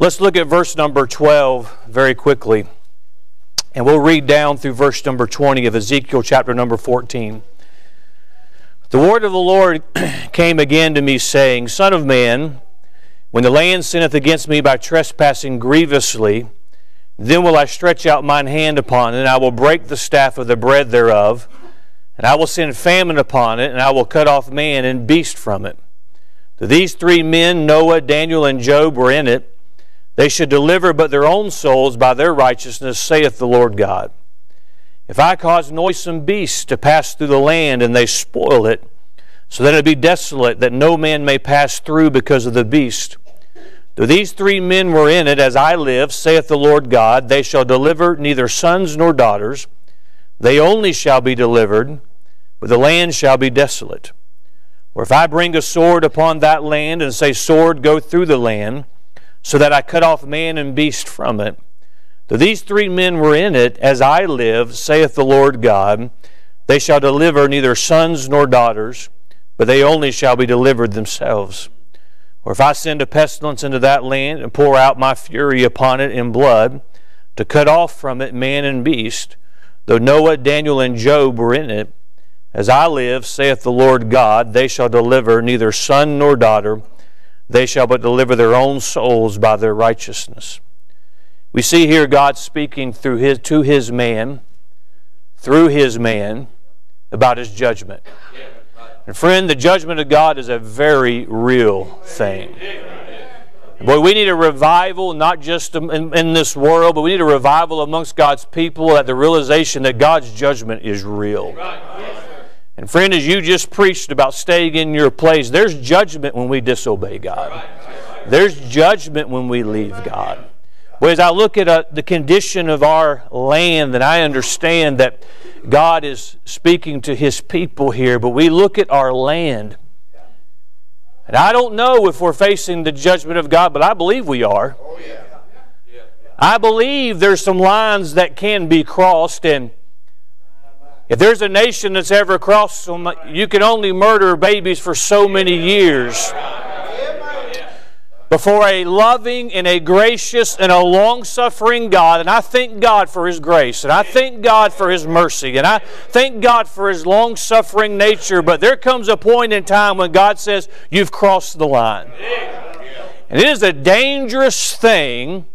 Let's look at verse number 12 very quickly. And we'll read down through verse number 20 of Ezekiel chapter number 14. The word of the Lord came again to me, saying, Son of man, when the land sinneth against me by trespassing grievously, then will I stretch out mine hand upon it, and I will break the staff of the bread thereof, and I will send famine upon it, and I will cut off man and beast from it. These three men, Noah, Daniel, and Job, were in it. They should deliver but their own souls by their righteousness, saith the Lord God. If I cause noisome beasts to pass through the land, and they spoil it, so that it be desolate, that no man may pass through because of the beast. Though these three men were in it, as I live, saith the Lord God, they shall deliver neither sons nor daughters. They only shall be delivered, but the land shall be desolate. Or if I bring a sword upon that land, and say, Sword, go through the land, so that I cut off man and beast from it. Though these three men were in it, as I live, saith the Lord God, they shall deliver neither sons nor daughters, but they only shall be delivered themselves. Or if I send a pestilence into that land, and pour out my fury upon it in blood, to cut off from it man and beast, though Noah, Daniel, and Job were in it, as I live, saith the Lord God, they shall deliver neither son nor daughter, they shall but deliver their own souls by their righteousness. We see here God speaking through his man, about his judgment. And friend, the judgment of God is a very real thing. Boy, we need a revival, not just in this world, but we need a revival amongst God's people at the realization that God's judgment is real. And friend, as you just preached about staying in your place, there's judgment when we disobey God. There's judgment when we leave God. Well, as I look at the condition of our land, and I understand that God is speaking to His people here, but we look at our land, and I don't know if we're facing the judgment of God, but I believe we are. Oh, yeah. Yeah. I believe there's some lines that can be crossed, and if there's a nation that's ever crossed them, you can only murder babies for so many years. Before a loving and a gracious and a long-suffering God. And I thank God for His grace. And I thank God for His mercy. And I thank God for His long-suffering nature. But there comes a point in time when God says, you've crossed the line. And it is a dangerous thing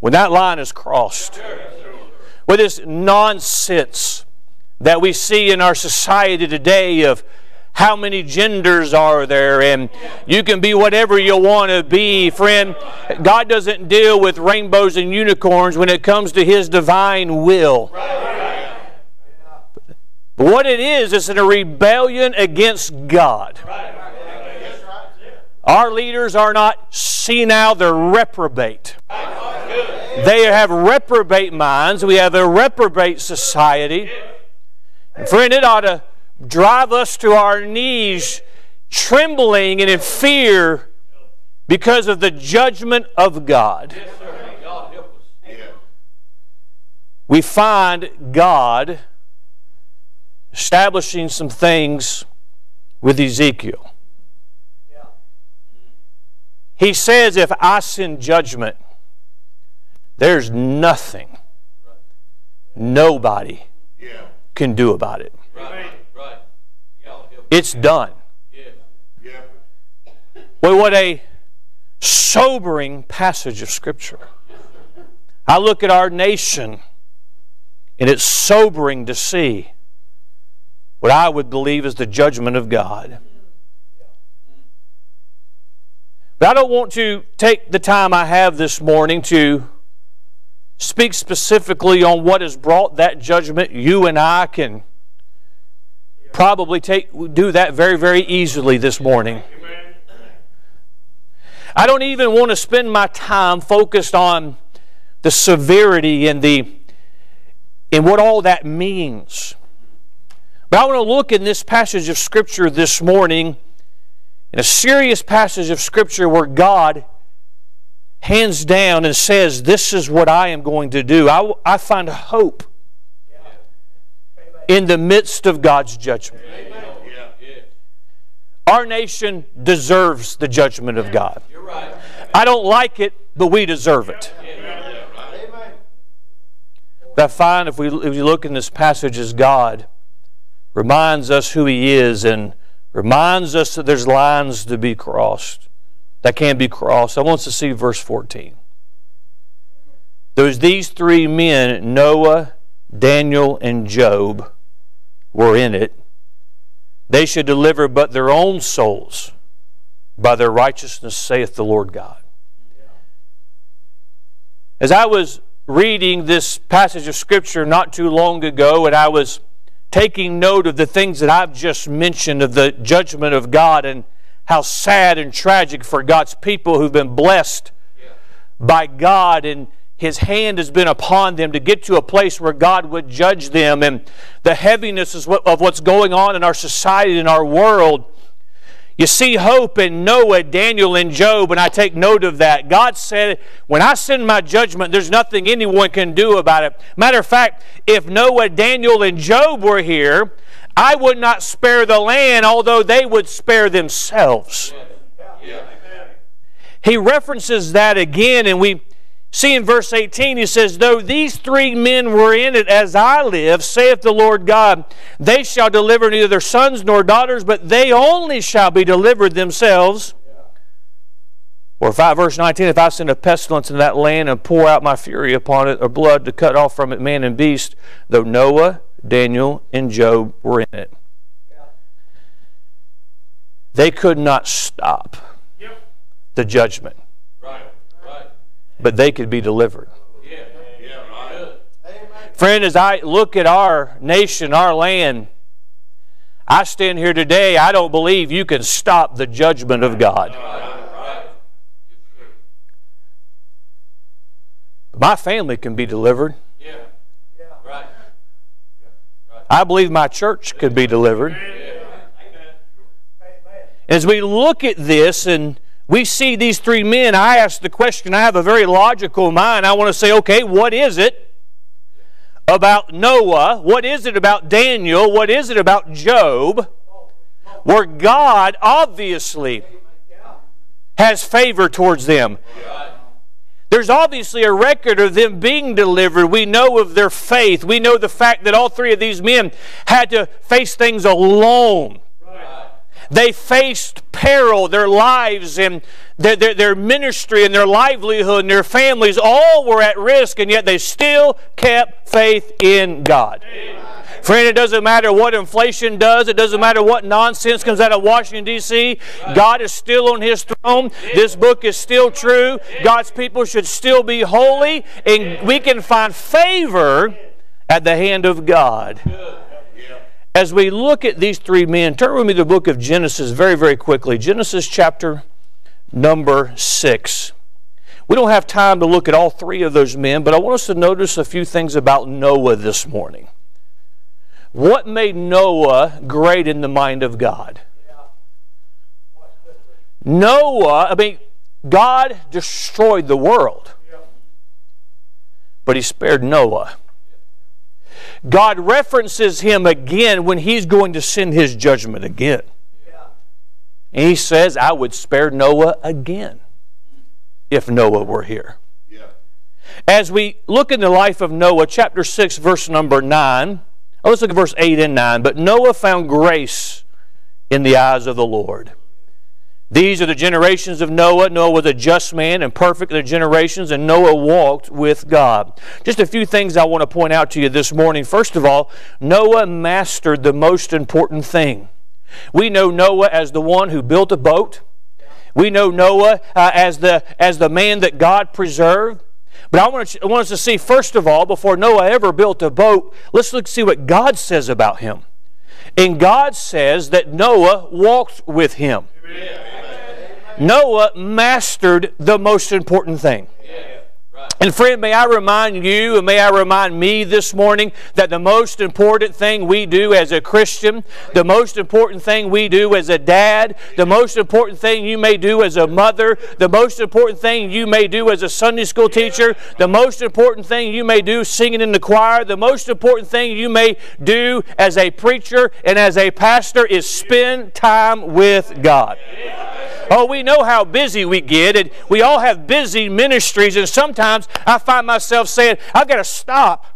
when that line is crossed. With this nonsense that we see in our society today of how many genders are there, and you can be whatever you want to be. Friend, God doesn't deal with rainbows and unicorns when it comes to His divine will. But what it is, it's a rebellion against God. Our leaders are not senile, they're reprobate. They have reprobate minds. We have a reprobate society. And friend, it ought to drive us to our knees, trembling and in fear because of the judgment of God. We find God establishing some things with Ezekiel. He says, if I send judgment, there's nothing, nobody can do about it. It's done. Well, what a sobering passage of Scripture. I look at our nation, and it's sobering to see what I would believe is the judgment of God. But I don't want to take the time I have this morning to speak specifically on what has brought that judgment. You and I can probably do that very, very easily this morning. I don't even want to spend my time focused on the severity and what all that means. But I want to look in this passage of Scripture this morning, in a serious passage of Scripture where God hands down and says, this is what I am going to do. I find hope in the midst of God's judgment. Our nation deserves the judgment of God. I don't like it, but we deserve it. Amen. But I find if we look in this passage as God reminds us who He is and reminds us that there's lines to be crossed, that can't be crossed. I want us to see verse 14. There was these three men, Noah, Daniel, and Job, were in it. They should deliver but their own souls by their righteousness, saith the Lord God. As I was reading this passage of Scripture not too long ago, and I was taking note of the things that I've just mentioned of the judgment of God and how sad and tragic for God's people who've been blessed by God, and His hand has been upon them to get to a place where God would judge them, and the heaviness of what's going on in our society and our world. You see hope in Noah, Daniel, and Job, and I take note of that. God said, when I send my judgment, there's nothing anyone can do about it. Matter of fact, if Noah, Daniel, and Job were here, I would not spare the land, although they would spare themselves. Yeah. He references that again, and we see in verse 18, he says, though these three men were in it, as I live, saith the Lord God, they shall deliver neither their sons nor daughters, but they only shall be delivered themselves. Or verse 19, if I send a pestilence in that land and pour out my fury upon it, or blood to cut off from it man and beast, though Noah, Daniel, and Job were in it. They could not stop the judgment. But they could be delivered. Friend, as I look at our nation, our land, I stand here today, I don't believe you can stop the judgment of God. My family can be delivered. I believe my church could be delivered. As we look at this and we see these three men, I ask the question, I have a very logical mind. I want to say, okay, what is it about Noah? What is it about Daniel? What is it about Job? Where God obviously has favor towards them. There's obviously a record of them being delivered. We know of their faith. We know the fact that all three of these men had to face things alone. They faced peril, their lives and their ministry and their livelihood and their families all were at risk, and yet they still kept faith in God. Amen. Friend, it doesn't matter what inflation does. It doesn't matter what nonsense comes out of Washington, D.C. God is still on His throne. This book is still true. God's people should still be holy, and we can find favor at the hand of God. As we look at these three men, turn with me to the book of Genesis very, very quickly. Genesis chapter number 6. We don't have time to look at all three of those men, but I want us to notice a few things about Noah this morning. What made Noah great in the mind of God? Noah, God destroyed the world, but He spared Noah. God references him again when He's going to send His judgment again. And He says, I would spare Noah again if Noah were here. As we look in the life of Noah, chapter 6, verse number 9, let's look at verse 8 and 9. But Noah found grace in the eyes of the Lord. These are the generations of Noah. Noah was a just man and perfect in the generations, and Noah walked with God. Just a few things I want to point out to you this morning. First of all, Noah mastered the most important thing. We know Noah as the one who built a boat. We know Noah as the man that God preserved. But I want us to see, first of all, before Noah ever built a boat, let's see what God says about him. And God says that Noah walked with Him. Amen. Noah mastered the most important thing. And friend, may I remind you and may I remind me this morning that the most important thing we do as a Christian, the most important thing we do as a dad, the most important thing you may do as a mother, the most important thing you may do as a Sunday school teacher, the most important thing you may do singing in the choir, the most important thing you may do as a preacher and as a pastor is spend time with God. Oh, we know how busy we get, and we all have busy ministries, and sometimes I find myself saying, I've got to stop.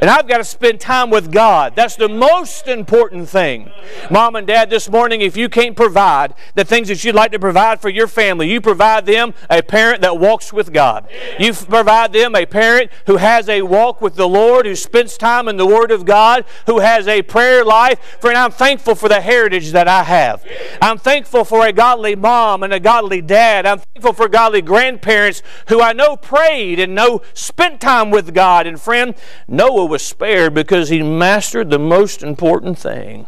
And I've got to spend time with God. That's the most important thing. Mom and Dad, this morning, if you can't provide the things that you'd like to provide for your family, you provide them a parent that walks with God. You provide them a parent who has a walk with the Lord, who spends time in the Word of God, who has a prayer life. Friend, I'm thankful for the heritage that I have. I'm thankful for a godly mom and a godly dad. I'm thankful for godly grandparents who I know prayed and know spent time with God. And friend, Noah was spared because he mastered the most important thing.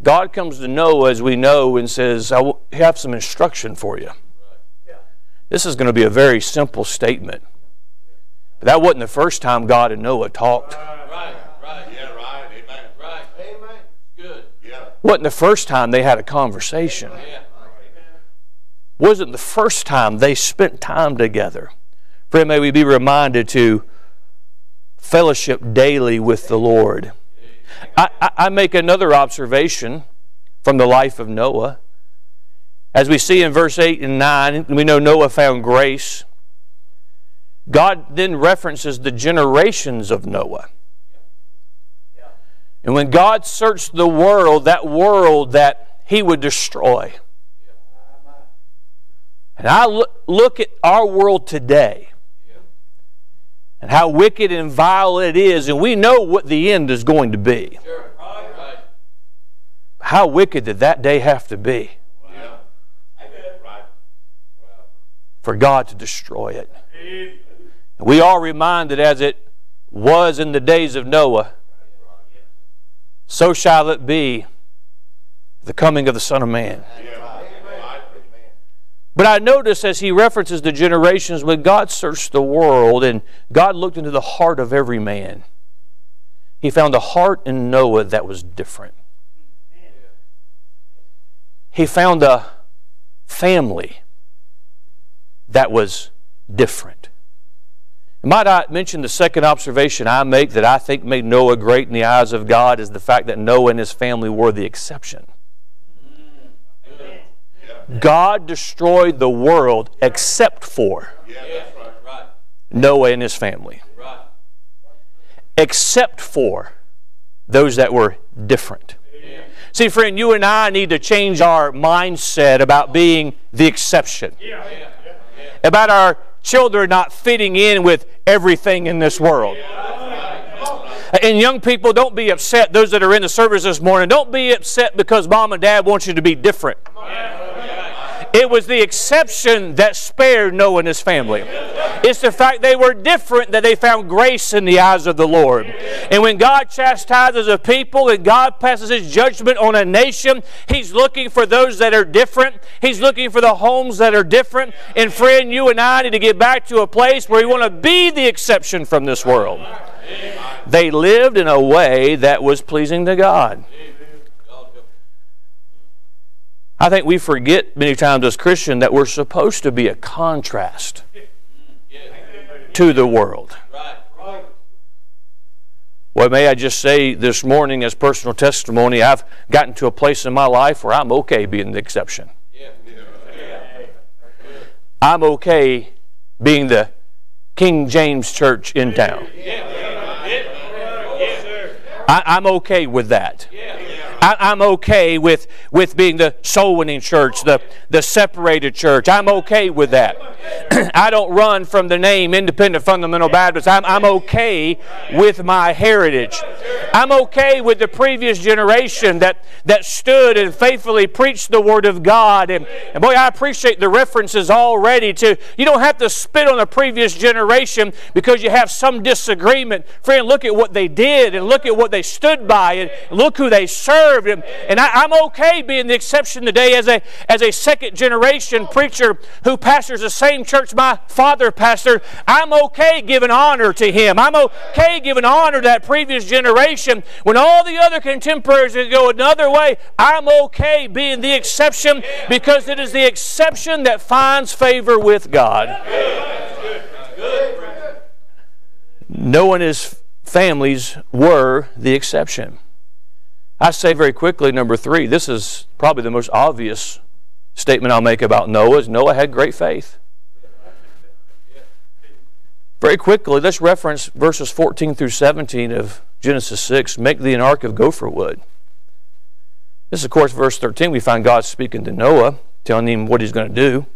God comes to Noah, as we know, and says, I have some instruction for you. This is going to be a very simple statement. But that wasn't the first time God and Noah talked. Wasn't the first time they had a conversation. Wasn't the first time they spent time together. Friend, may we be reminded to fellowship daily with the Lord. I make another observation from the life of Noah. As we see in verse 8 and 9, we know Noah found grace. God then references the generations of Noah. And when God searched the world that He would destroy. And I look at our world today, and how wicked and vile it is, and we know what the end is going to be. Sure. Right. How wicked did that day have to be? Wow. Right. For God to destroy it. And we are reminded, as it was in the days of Noah, so shall it be the coming of the Son of Man. Yeah. But I notice as he references the generations, when God searched the world and God looked into the heart of every man, He found a heart in Noah that was different. He found a family that was different. Might I mention the second observation I make that I think made Noah great in the eyes of God is the fact that Noah and his family were the exception. God destroyed the world except for Noah and his family. Except for those that were different. See, friend, you and I need to change our mindset about being the exception. About our children not fitting in with everything in this world. And young people, don't be upset. Those that are in the service this morning, don't be upset because Mom and Dad want you to be different. It was the exception that spared Noah and his family. It's the fact they were different that they found grace in the eyes of the Lord. And when God chastises a people and God passes His judgment on a nation, He's looking for those that are different. He's looking for the homes that are different. And friend, you and I need to get back to a place where we want to be the exception from this world. They lived in a way that was pleasing to God. I think we forget many times as Christians that we're supposed to be a contrast to the world. Well, may I just say this morning as personal testimony, I've gotten to a place in my life where I'm okay being the exception. I'm okay being the King James Church in town. I'm okay with that. I'm okay with being the soul-winning church, the separated church. I'm okay with that. I don't run from the name Independent Fundamental Baptist. I'm okay with my heritage. I'm okay with the previous generation that stood and faithfully preached the Word of God. And boy, I appreciate the references already to, you don't have to spit on the previous generation because you have some disagreement. Friend, look at what they did and look at what they stood by and look who they served. And I'm okay being the exception today as a second-generation preacher who pastors the same church my father pastored. I'm okay giving honor to him. I'm okay giving honor to that previous generation. When all the other contemporaries go another way, I'm okay being the exception because it is the exception that finds favor with God. Noah and his families were the exception. I say very quickly, number 3, this is probably the most obvious statement I'll make about Noah is Noah had great faith. Very quickly, let's reference verses 14 through 17 of Genesis 6. Make thee an ark of gopher wood. This, of course, verse 13, we find God speaking to Noah, telling him what he's going to do.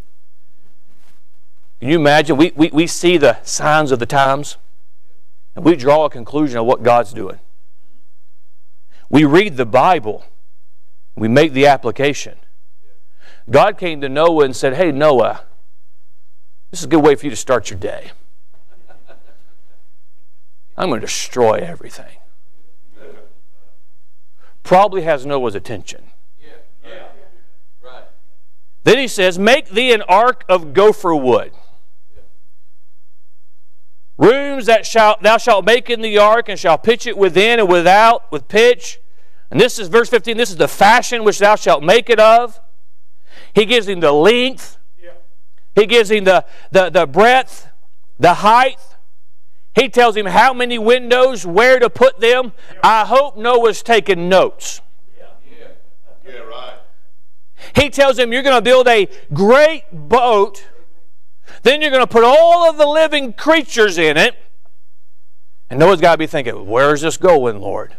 Can you imagine? We see the signs of the times, and we draw a conclusion of what God's doing. We read the Bible. We make the application. God came to Noah and said, hey, Noah, this is a good way for you to start your day. I'm going to destroy everything. Probably has Noah's attention. Yeah. Right. Then he says, make thee an ark of gopher wood. Rooms that thou shalt make in the ark, and shalt pitch it within and without with pitch. And this is verse 15, this is the fashion which thou shalt make it of. He gives him the length. Yeah. He gives him the breadth, the height. He tells him how many windows, where to put them. Yeah. I hope Noah's taking notes. Yeah, right. He tells him, you're going to build a great boat. Then you're going to put all of the living creatures in it. And Noah's got to be thinking, where's this going, Lord?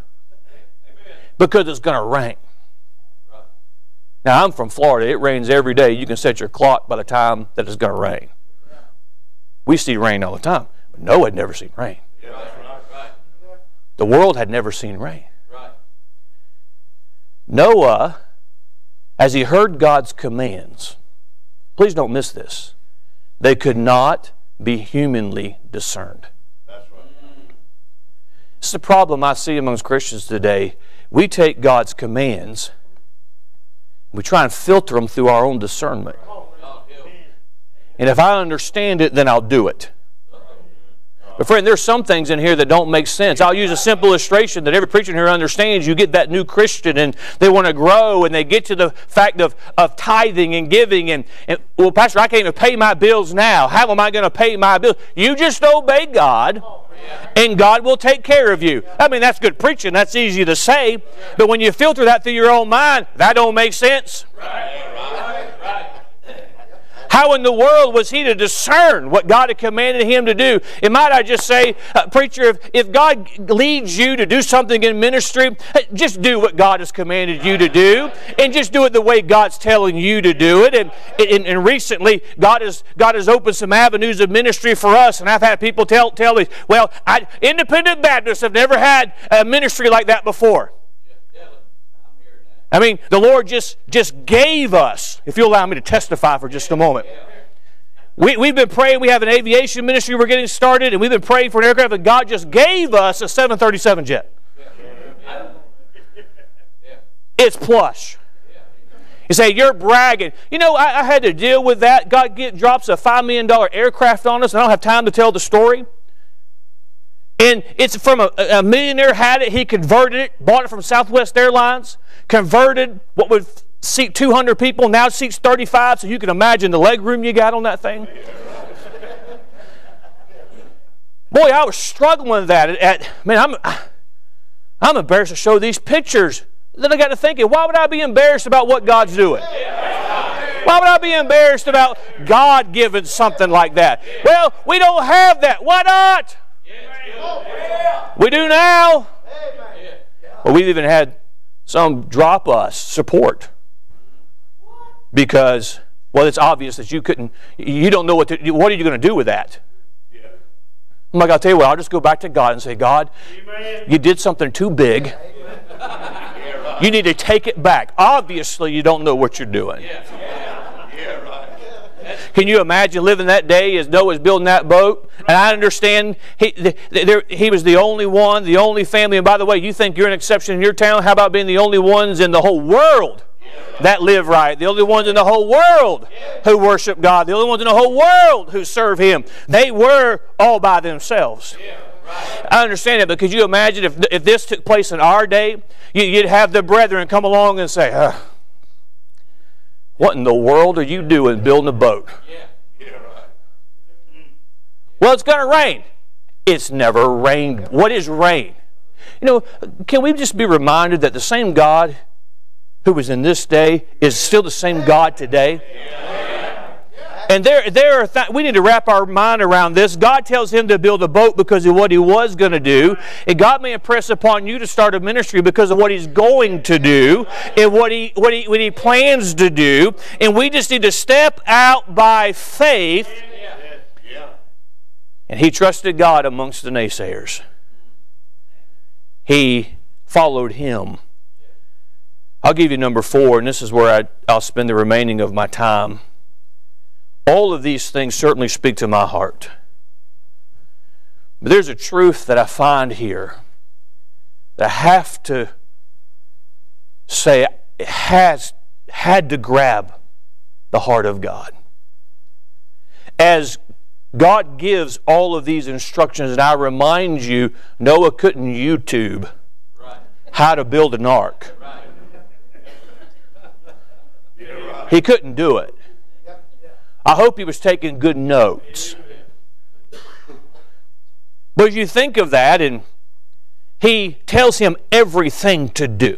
Amen. Because it's going to rain. Right. Now, I'm from Florida. It rains every day. You can set your clock by the time that it's going to rain. Yeah. We see rain all the time. But Noah had never seen rain. Yeah, right. The world had never seen rain. Right. Noah, as he heard God's commands, please don't miss this, they could not be humanly discerned. That's right. This is the problem I see amongst Christians today. We take God's commands, we try and filter them through our own discernment. And if I understand it, then I'll do it. But friend, there's some things in here that don't make sense. I'll use a simple illustration that every preacher in here understands. You get that new Christian and they want to grow and they get to the fact of tithing and giving. And well, Pastor, I can't even pay my bills now. How am I going to pay my bills? You just obey God and God will take care of you. I mean, that's good preaching. That's easy to say. But when you filter that through your own mind, that don't make sense. Right. How in the world was he to discern what God had commanded him to do? And might I just say, preacher, if God leads you to do something in ministry, just do what God has commanded you to do, and just do it the way God's telling you to do it. And recently, God has opened some avenues of ministry for us, and I've had people tell me, well, independent Baptists have never had a ministry like that before. I mean, the Lord just gave us, if you'll allow me to testify for just a moment. We've been praying. We have an aviation ministry we're getting started, and we've been praying for an aircraft, and God just gave us a 737 jet. It's plush. You say, you're bragging. You know, I had to deal with that. God drops a $5 million aircraft on us, and I don't have time to tell the story. And it's from a millionaire had it. He converted it, bought it from Southwest Airlines, converted what would seat 200 people, now seats 35, so you can imagine the leg room you got on that thing. Boy, I was struggling with that. Man, I'm embarrassed to show these pictures. Then I got to thinking, why would I be embarrassed about what God's doing? Why would I be embarrassed about God giving something like that? Well, we don't have that. Why not? We do now. Well, we've even had some drop us support because, well, it's obvious that you don't know what are you going to do with that? I'm like, I'll tell you what, I'll just go back to God and say, God, you did something too big. You need to take it back. Obviously, you don't know what you're doing. Can you imagine living that day as Noah's building that boat? And I understand he was the only one, the only family. And by the way, you think you're an exception in your town? How about being the only ones in the whole world that live right? The only ones in the whole world who worship God. The only ones in the whole world who serve Him. They were all by themselves. I understand it, but could you imagine if this took place in our day? You'd have the brethren come along and say, what in the world are you doing building a boat? Well, it's going to rain. It's never rained. What is rain? You know, can we just be reminded that the same God who was in this day is still the same God today. And we need to wrap our mind around this. God tells him to build a boat because of what he was going to do. And God may impress upon you to start a ministry because of what he's going to do and what he plans to do. And we just need to step out by faith. And he trusted God amongst the naysayers. He followed him. I'll give you number 4, and this is where I'll spend the remaining of my time. All of these things certainly speak to my heart. But there's a truth that I find here that I have to say had to grab the heart of God. As God gives all of these instructions, and I remind you, Noah couldn't YouTube how to build an ark. He couldn't do it. I hope he was taking good notes. But you think of that, and he tells him everything to do.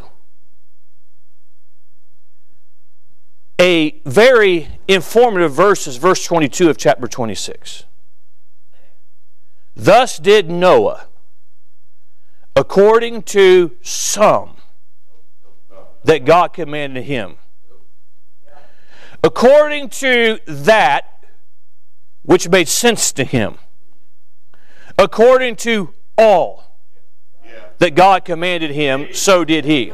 A very informative verse is verse 22 of chapter 26. Thus did Noah, according to some that God commanded him. According to that which made sense to him. According to all that God commanded him, so did he.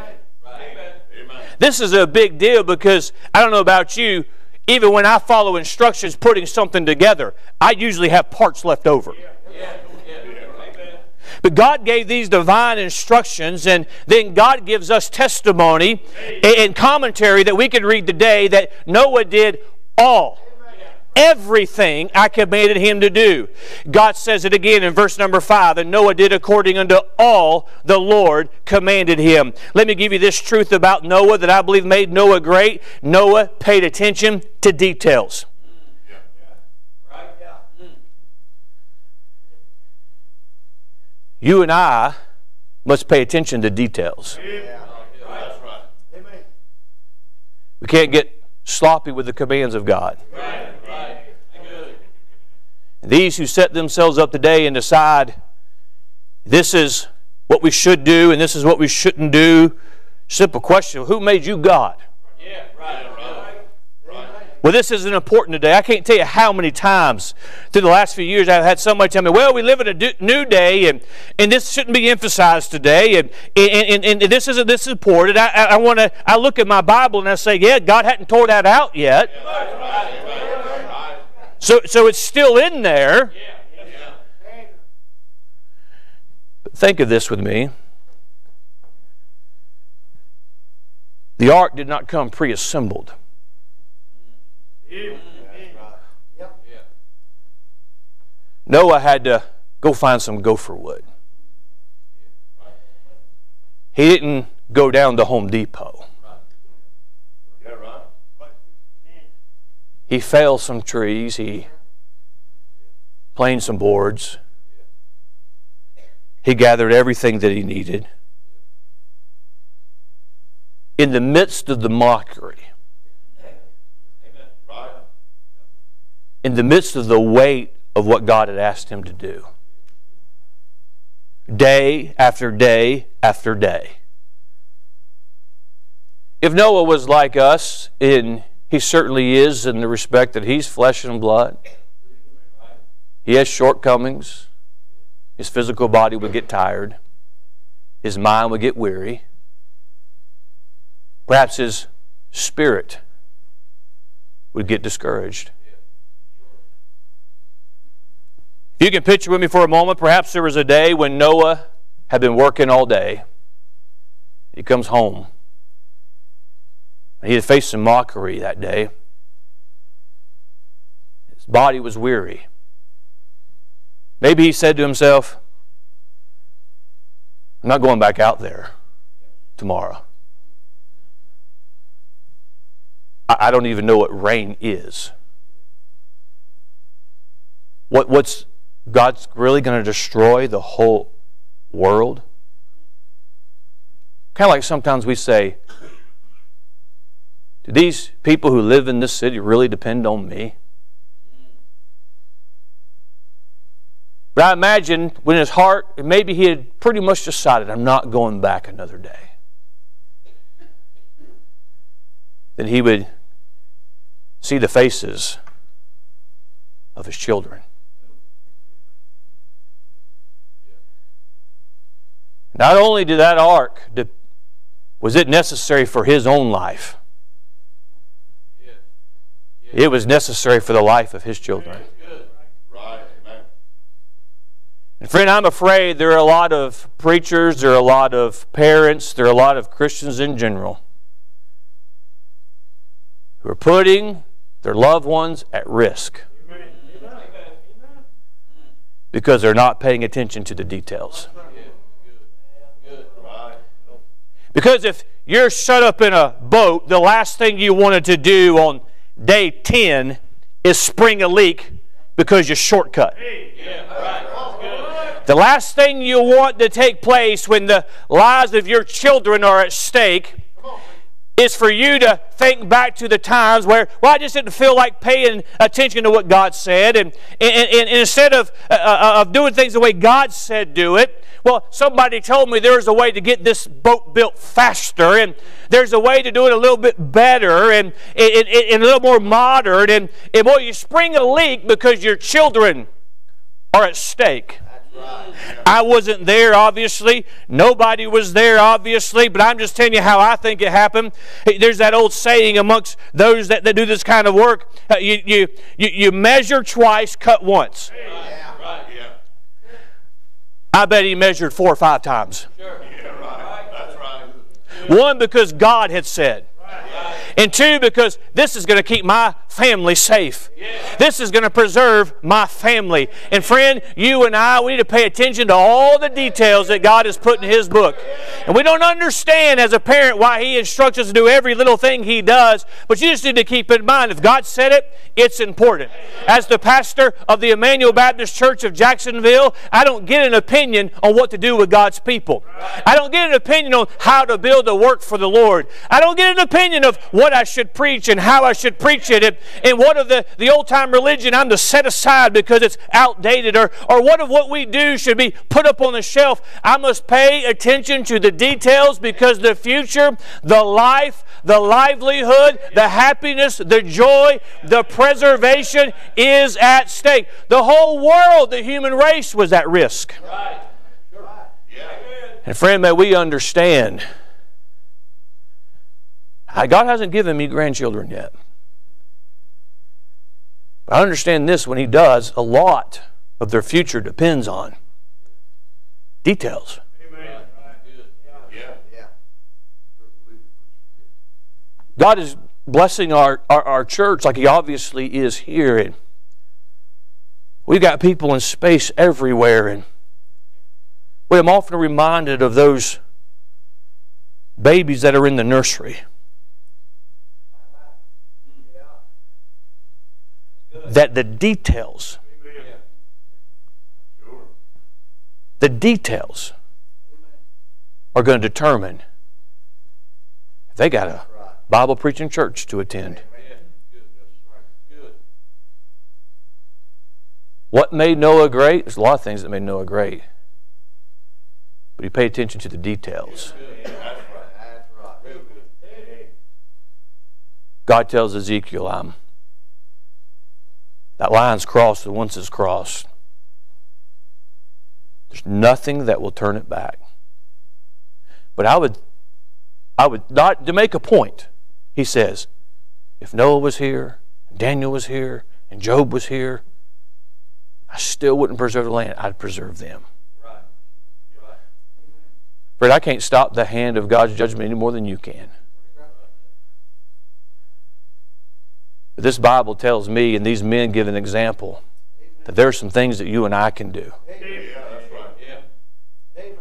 This is a big deal because, I don't know about you, even when I follow instructions putting something together, I usually have parts left over. But God gave these divine instructions, and then God gives us testimony and commentary that we can read today that Noah did all, everything I commanded him to do. God says it again in verse number 5, and Noah did according unto all the Lord commanded him. Let me give you this truth about Noah that I believe made Noah great. Noah paid attention to details. You and I must pay attention to details. We can't get sloppy with the commands of God. These who set themselves up today and decide this is what we should do and this is what we shouldn't do, simple question, who made you God? Well, this isn't important today. I can't tell you how many times through the last few years I've had somebody tell me, well, we live in a new day, and this shouldn't be emphasized today, and this is important. I look at my Bible and I say, yeah, God hadn't tore that out yet. So it's still in there. But think of this with me. The ark did not come pre-assembled. Noah had to go find some gopher wood. He didn't go down to Home Depot. He felled some trees. He planed some boards. He gathered everything that he needed. In the midst of the mockery, in the midst of the weight of what God had asked him to do. Day after day after day. If Noah was like us, and he certainly is in the respect that he's flesh and blood, he has shortcomings, his physical body would get tired, his mind would get weary, perhaps his spirit would get discouraged. You can picture with me for a moment, perhaps there was a day when Noah had been working all day. He comes home. He had faced some mockery that day. His body was weary. Maybe he said to himself, I'm not going back out there tomorrow. I don't even know what rain is. What's God's really going to destroy the whole world? Kind of like sometimes we say, Do these people who live in this city really depend on me? But I imagine when his heart, maybe he had pretty much decided, I'm not going back another day. That he would see the faces of his children. Not only did that ark, was it necessary for his own life, it was necessary for the life of his children. And friend, I'm afraid there are a lot of preachers, there are a lot of parents, there are a lot of Christians in general who are putting their loved ones at risk because they're not paying attention to the details. Because if you're shut up in a boat, the last thing you wanted to do on day 10 is spring a leak because you shortcut. The last thing you want to take place when the lives of your children are at stake is for you to think back to the times where, well, I just didn't feel like paying attention to what God said. And instead of doing things the way God said do it, well, somebody told me there's a way to get this boat built faster, and there's a way to do it a little bit better and a little more modern. And boy, you spring a leak because your children are at stake. I wasn't there, obviously. Nobody was there, obviously. But I'm just telling you how I think it happened. There's that old saying amongst those that do this kind of work. You measure twice, cut once. I bet he measured 4 or 5 times. One, because God had said. And 2, because this is going to keep my family safe. This is going to preserve my family. And friend, you and I, we need to pay attention to all the details that God has put in His book. And we don't understand as a parent why He instructs us to do every little thing He does, but you just need to keep in mind, if God said it, it's important. As the pastor of the Emmanuel Baptist Church of Jacksonville, I don't get an opinion on what to do with God's people. I don't get an opinion on how to build a work for the Lord. I don't get an opinion of what I should preach and how I should preach it, and what of the old-time religion I'm to set aside because it's outdated, or what of what we do should be put up on the shelf. I must pay attention to the details, because the future, the life, the livelihood, the happiness, the joy, the preservation is at stake. The whole world, the human race, was at risk. And friend, may we understand, God hasn't given me grandchildren yet. But I understand this, when He does, a lot of their future depends on details. Amen. God is blessing our church like He obviously is here. And we've got people in space everywhere. And I'm often reminded of those babies that are in the nursery. That the details are going to determine if they got a Bible preaching church to attend. What made Noah great? There's a lot of things that made Noah great, but you pay attention to the details. God tells Ezekiel, that line's crossed, and once it's crossed, there's nothing that will turn it back. But I would not, to make a point, he says, if Noah was here, Daniel was here, and Job was here, I still wouldn't preserve the land. I'd preserve them. Right. Fred, I can't stop the hand of God's judgment any more than you can. But this Bible tells me, and these men give an example, that there are some things that you and I can do.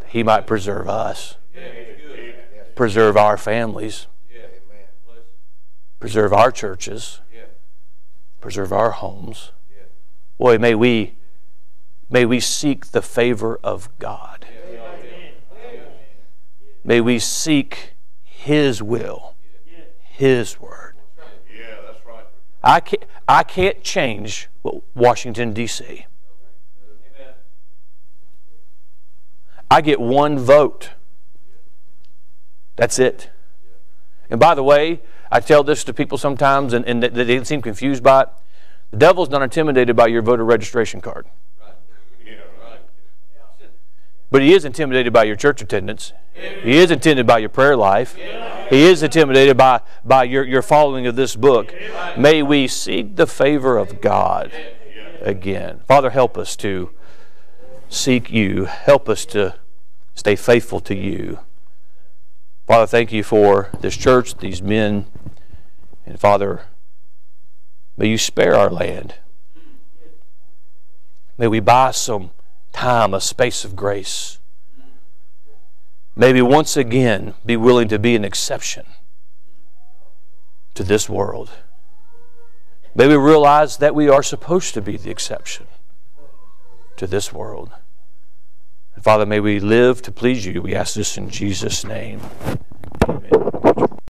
He might preserve us, preserve our families, preserve our churches, preserve our homes. Boy, may we seek the favor of God. May we seek His will, His word. I can't change Washington, D.C. I get one vote. That's it. And by the way, I tell this to people sometimes, and they seem confused by it. The devil's not intimidated by your voter registration card. But he is intimidated by your church attendance. He is intimidated by your prayer life. He is intimidated by your following of this book. May we seek the favor of God again. Father, help us to seek you. Help us to stay faithful to you. Father, thank you for this church, these men. And Father, may you spare our land. May we buy some time, a space of grace. Maybe once again be willing to be an exception to this world. May we realize that we are supposed to be the exception to this world. And Father, may we live to please you. We ask this in Jesus' name.